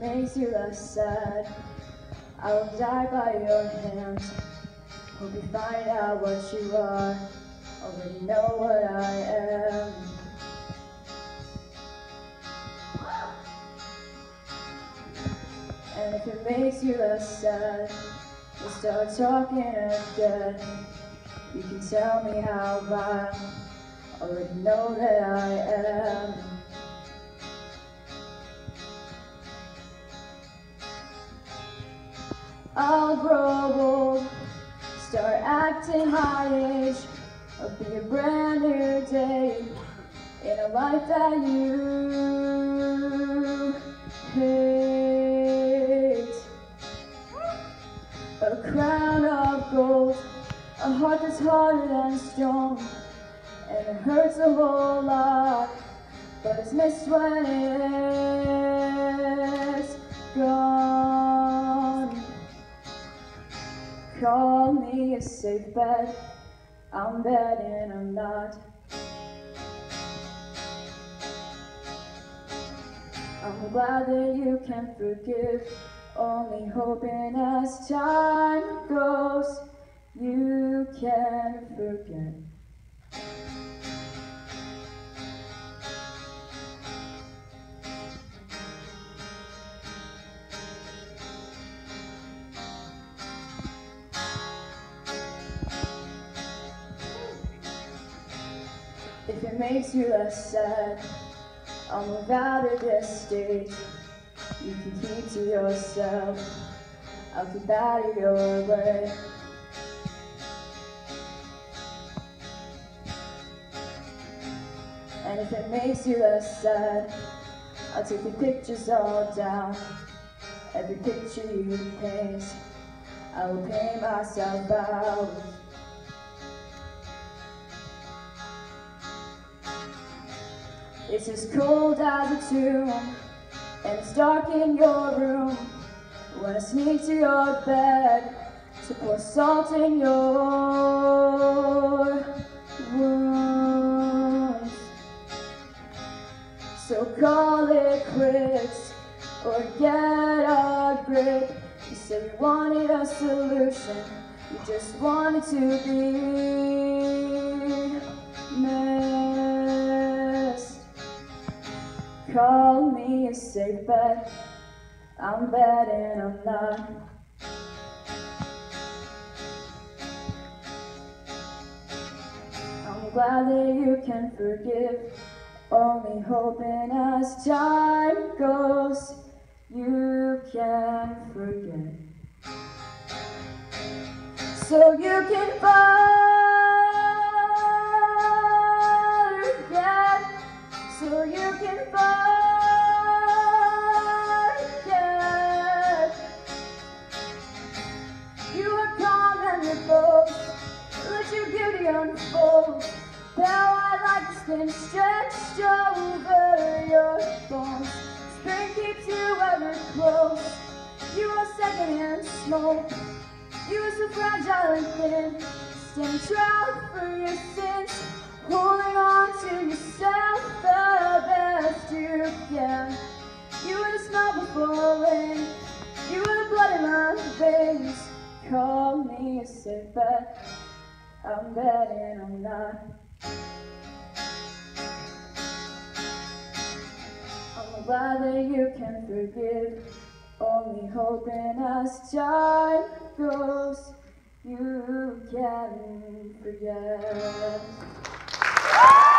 things you have said. I will die by your hands. Hope you find out what you are. Already know what I am. And if it makes you less sad, we'll start talking again. You can tell me how I already know that I am. I'll grow old, start acting high age. It'll be a brand new day in a life that you hate. A crown of gold, a heart that's harder than stone, and it hurts a whole lot, but it's missed when it's gone. Call me a safe bet. I'm betting I'm not. I'm glad that you can forgive, only hoping as time goes, you can forget. If it makes you less sad, I'll move out of this state. You can keep to yourself, I'll keep out of your way. And if it makes you less sad, I'll take the pictures all down. Every picture you paint, I will paint myself out. It's as cold as a tomb, and it's dark in your room. When I sneak to your bed to pour salt in your wounds. So call it quits or get a grip. You said you wanted a solution, you just wanted to be made. Call me a safe bet, I'm betting I'm not. I'm glad that you can forgive, only hoping as time goes, you can forget. So you can forget, so you can forget. Let your beauty unfold. Power like the skin stretched over your bones. Spring keeps you ever close. You are secondhand smoke. You are so fragile and thin. Stand trial for your sins, holding on to yourself the best you can. You are the smell before rain. You are the blood in my veins. Call me a safe bet, I'm betting I'm not. I'm glad that you can forgive, only hoping as time goes, you can forget.